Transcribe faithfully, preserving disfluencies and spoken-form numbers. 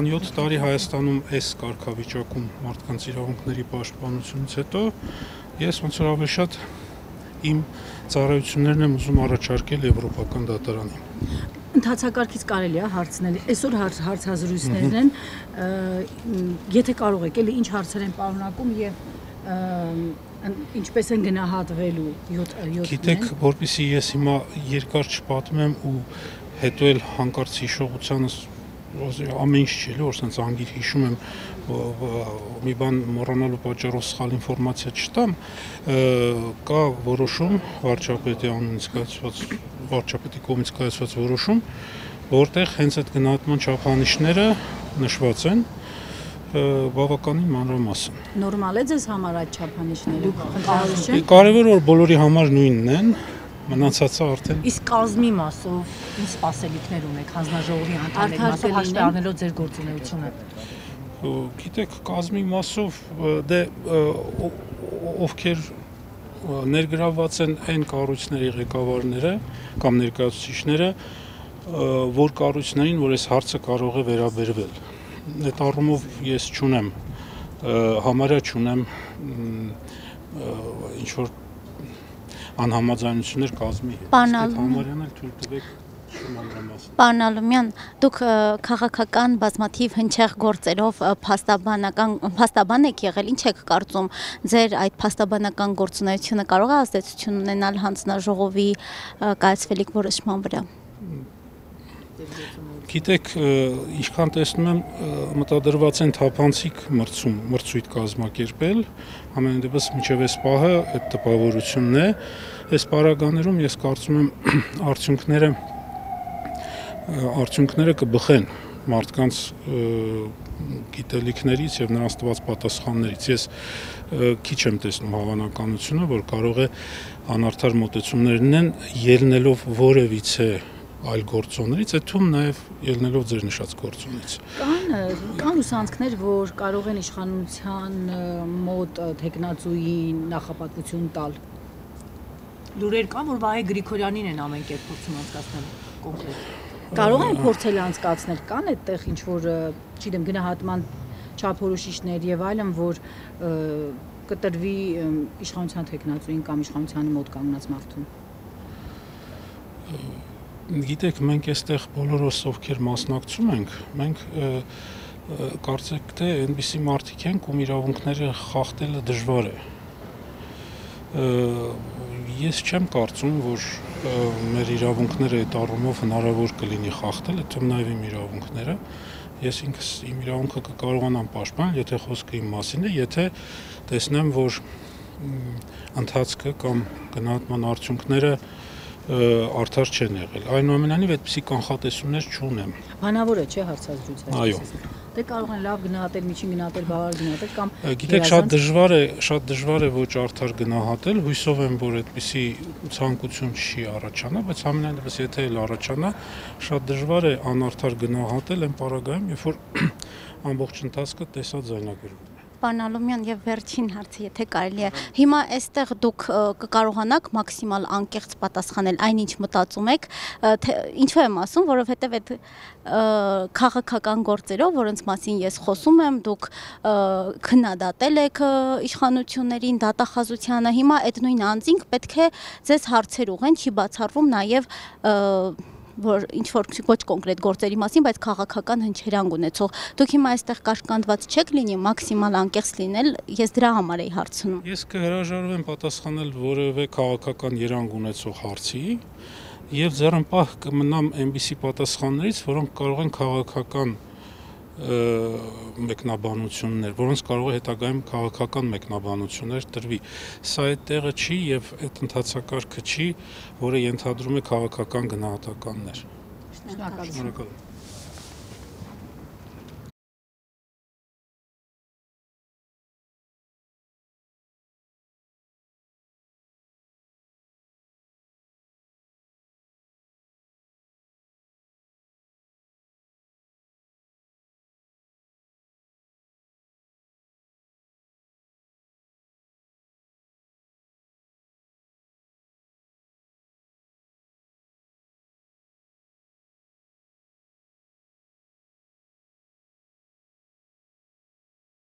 douăzeci și șapte տարի Հայաստանում այս կարգավիճակում մարդկանց իրավունքների պաշտպանությունից հետո ես ոնց որ ավելի շատ իմ ծառայություններն եմ ուզում առաջարկել եվրոպական դատարանին։ Ընդհանրակարգից կարելի է հարցնել, այսօր հարցազրույցներն են, եթե կարող եք, էլի ինչ հարցեր են պարունակում եւ ինչպես են գնահատվելու յոթ յոթ։ Գիտեք, որպեսզի ես հիմա երկար չպատմեմ ու հետո էլ հանկարծ հիշողությանս ամեն ինչ չէ, որ սենց անգիր հիշում եմ, մի բան մոռանալու պատճառով սխալ ինֆորմացիա չտամ, կա որոշում, վարչապետի անունից կայացված, վարչապետի կողմից կայացված որոշում, որտեղ հենց այդ գնահատման չափանիշները նշված են բավականին մանրամասն։ Նորմալ է ձեզ համար այդ չափանիշները, խնդրահարույց չեն։ Կարևոր որ բոլորի համար նույնն են, մնացածը արդեն։ Իսկ կազմի մասով ինչ սպասելիքներ ունեք հանձնաժողովի անդամների մասով հաշվի առնելով ձեր գործունեությունը։ Գիտեք, կազմի մասով դե ովքեր ներգրավված են այն կառույցների ղեկավարները կամ ներկայացուցիչները, որ կառույցներին, որ այս հարցը կարող է վերաբերվել։ Այդ առումով ես չունեմ, համարյա չունեմ ինչ որ անհամաձայնություններ կազմի հետ, այդ համարյան էլ թույլ տվեք չմանրամասն։ Պարոն Ալումյան, դուք քաղաքական բազմաթիվ հնչեղ գործերով փաստաբան եք եղել, ինչ եք կարծում, ձեր այդ փաստաբանական գործունեությունը կարող է ազդեցություն ունենալ հանձնաժողովի կայացվելիք որոշման վրա։ Գիտեք, ինչքան տեսնում եմ, մտադրված են թափանցիկ մրցում, մրցույթ կազմակերպել, ամեն դեպս մինչև այս պահը այդ տպավորությունն է, այս պարագաներում ես կարծում եմ արդյունքները արդյունքները կբխեն մարդկանց գիտելիքներից եւ նրանց տված պատասխաններից։ Ես քիչ եմ տեսնում հավանականությունը, որ կարող է անարդար մոտեցումներ ունեն ելնելով որևիցե այլ գործոններից, այդ թվում նաև ելնելով ձեր նշած գործոնից։ Կան ուսանցքներ, որ կարող են իշխանության մոտ թեկնածուին նախապատվություն տալ։ Լուրեր կան, որ Վահե Գրիգորյանին են ամեն կերպ փորձում անցկացնել կոնկրետ։ Կարող են փորձել անցկացնել, կան այդտեղ ինչ որ, չգիտեմ, գնահատման չափորոշիչներ եւ այլն, որ կտրվի իշխանության թեկնածուին կամ իշխանության մոտ կանգնած մարդուն։ Գիտեք, մենք այստեղ բոլորս ովքեր մասնակցում ենք, մենք կարծեք թե այնպիսի մարդիկ ենք, ում իրավունքները խախտելը դժվար է։ Ես չեմ կարծում, որ մեր իրավունքները այդ առումով հնարավոր կլինի խախտել, այդ թվում նաև իմ իրավունքները։ Ես ինքս իմ իրավունքը կկարողանամ պաշտպանել, եթե խոսքը իմ մասին է, եթե տեսնեմ, որ ընթացքը կամ գնահատման արդյունքները արդար չեն եղել։ Այնուամենայնիվ այդպիսի կանխատեսումներ չունեմ։ Հնարավոր է, չէ, հարցազրույցը։ Այո։ Դե կարող են լավ գնահատել, միջին գնահատել, բավարար գնահատել կամ գիտեք, շատ դժվար է, շատ դժվար է ոչ արդար գնահատել, հույսով եմ, որ այդպիսի ցանկություն չի առաջանա, բայց ամենայնիվս եթե էլ առաջանա, շատ դժվար է անարդար գնահատել այն պարագայում, երբ որ ամբողջ ընթացքը տեսաձայնագրվում է։ Պարոն Ալումյան, եւ վերջին հարցը, եթե կարելի է, հիմա այստեղ դուք կկարողանաք մաքսիմալ անկեղծ պատասխանել այնինչ մտածում եք, ինչու եմ ասում, որովհետեւ այդ քաղաքական գործերով, որոնց մասին ես խոսում եմ, դուք քննադատել եք իշխանություններին, դատախազությանը, հիմա այդ նույն անձինք պետք է ձեզ հարցեր ուղեն, չի բացառվում նաեւ որ ինչ-որ ոչ կոնկրետ գործերի մասին, բայց քաղաքական հնչերանգ ունեցող։ Դուք հիմա այստեղ կաշկանդված չեք լինի, մաքսիմալ անկեղծ լինել, ես դրա համար էի հարցնում։ Ես կհրաժարվեմ պատասխանել որևէ քաղաքական երանգ ունեցող հարցի եւ ձեռնպահ կմնամ այնպիսի պատասխաններից, որոնք կարող են քաղաքական մեկնաբանություններ, որոնց կարող է հետագայում քաղաքական մեկնաբանություններ տրվի։ Սա այդ տեղը չի եւ այդ ընթացակարգը չի, որը ենթադրում է քաղաքական գնահատականներ։ Շնորհակալություն։